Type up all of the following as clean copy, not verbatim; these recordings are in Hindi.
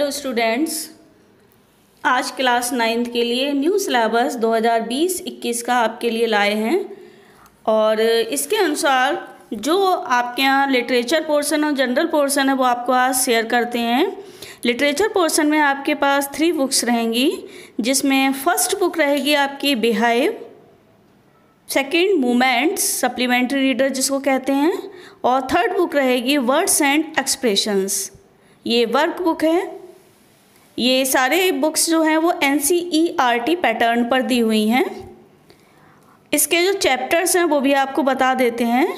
हेलो स्टूडेंट्स, आज क्लास 9th के लिए न्यू सिलेबस 2020-21 का आपके लिए लाए हैं और इसके अनुसार जो आपके यहाँ लिटरेचर पोर्शन और जनरल पोर्शन है वो आपको आज शेयर करते हैं। लिटरेचर पोर्शन में आपके पास 3 बुक्स रहेंगी, जिसमें फर्स्ट बुक रहेगी आपकी beehive, second moments supplementary reader जिसको कहते हैं, और थर्ड बुक रहेगी वर्ड्स एंड एक्सप्रेशंस। ये वर्क बुक है। ये सारे बुक्स जो हैं वो NCERT पैटर्न पर दी हुई हैं। इसके जो चैप्टर्स हैं वो भी आपको बता देते हैं।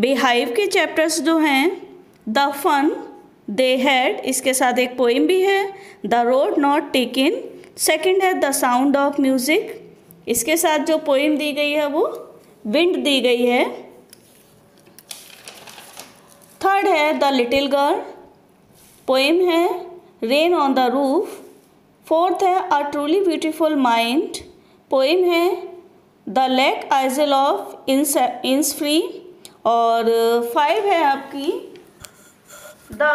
बीहाइव के चैप्टर्स जो हैं द फन दे हैड, इसके साथ एक पोइम भी है, the road not taken, second है द साउंड ऑफ म्यूज़िक, इसके साथ जो पोइम दी गई है वो विंड दी गई है, थर्ड है द लिटिल गर्ल, पोएम है rain on the roof, fourth है a truly beautiful mind, poem है the lake isle of Innisfree, और 5 है आपकी the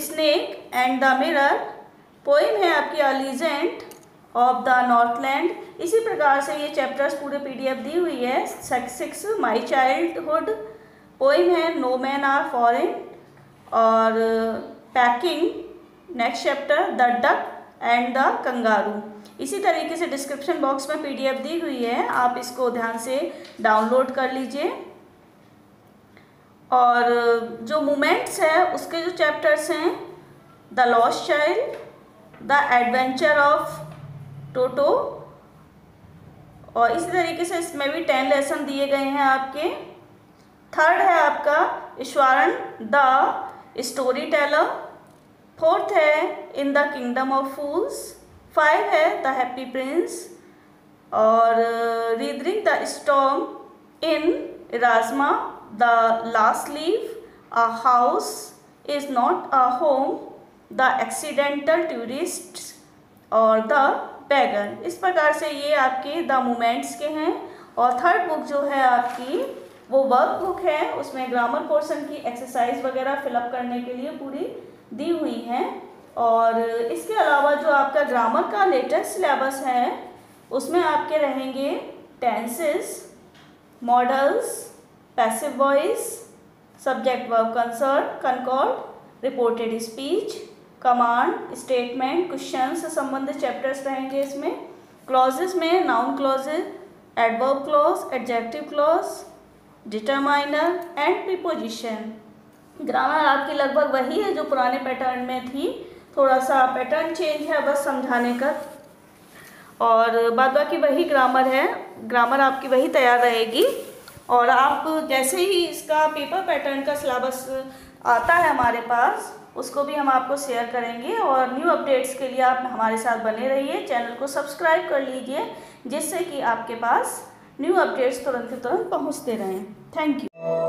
snake and the mirror, poem है आपकी अलीजेंट ऑफ द नॉर्थलैंड। इसी प्रकार से ये चैप्टर्स पूरे PDF दी हुई है। 6 माई चाइल्डहुड, पोएम है नो मैन आर फॉरेन, और packing next chapter the duck and the kangaroo. इसी तरीके से डिस्क्रिप्शन बॉक्स में PDF दी हुई है, आप इसको ध्यान से डाउनलोड कर लीजिए। और जो मोमेंट्स है उसके जो चैप्टर्स हैं the lost child, the adventure of Toto, और इसी तरीके से इसमें भी 10 लेसन दिए गए हैं आपके। थर्ड है आपका Iswaran the story teller, fourth है in the kingdom of fools, 5 है द हैप्पी प्रिंस, और reading the storm in Ersama, the last leaf, a house is not a home, the accidental tourist, और द बैगर। इस प्रकार से ये आपके द मोमेंट्स के हैं। और थर्ड बुक जो है आपकी वो वर्क बुक है, उसमें ग्रामर पोर्शन की एक्सरसाइज वगैरह फिलअप करने के लिए पूरी दी हुई हैं। और इसके अलावा जो आपका ग्रामर का लेटेस्ट सिलेबस है उसमें आपके रहेंगे tenses, modals, passive voice, subject verb concern concord, reported speech, command, statement, question से संबंधित चैप्टर्स रहेंगे। इसमें क्लॉजेस में noun clauses, adverb clause, adjective clause, determiner and preposition. Grammar आपकी लगभग वही है जो पुराने पैटर्न में थी, थोड़ा सा पैटर्न चेंज है बस समझाने का, और बाद बाकी वही ग्रामर है। ग्रामर आपकी वही तैयार रहेगी। और आप जैसे ही इसका पेपर पैटर्न का सिलेबस आता है हमारे पास उसको भी हम आपको शेयर करेंगे। और न्यू अपडेट्स के लिए आप हमारे साथ बने रहिए, चैनल को सब्सक्राइब कर लीजिए जिससे कि आपके पास न्यू अपडेट्स तुरंत पहुंचते रहें। Thank you.